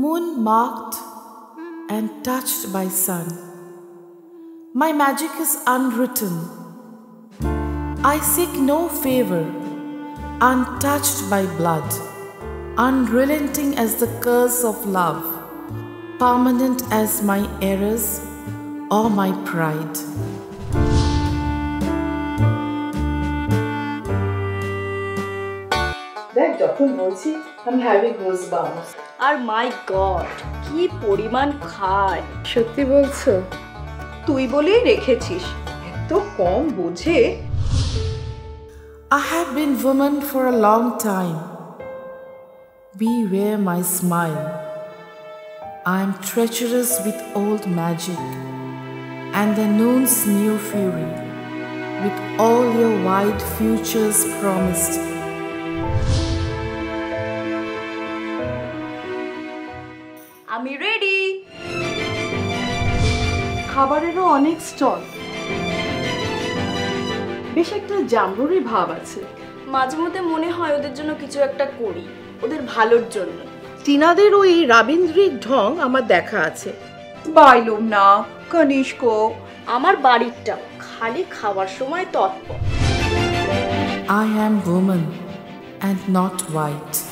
Moon marked and touched by sun. My magic is unwritten. I seek no favor, untouched by blood, unrelenting as the curse of love, permanent as my errors or my pride. That Dr. Mochi, I'm having goosebumps. Oh my God, ki poriman khai. Shotti bolcho? Tui bolei rekhechish. Eto kom bojhe. I have been woman for a long time. Beware my smile. I am treacherous with old magic and the noon's new fury, with all your wide futures promised. I'm ready. খাবারেরও অনেক stall, বেশ একটা jamboree ভাব আছে। মাঝে মধ্যে মনে হয় ওদের জন্য কিছু একটা করি, ওদের ভালোর জন্য। টিনাদের ওই রাবীন্দ্রিক ঢং আমার দেখা আছে। বাইলুম না কনিষ্ক, আমার বাড়িটা খালি খাওয়ার সময় তৎপর। I am woman and not white.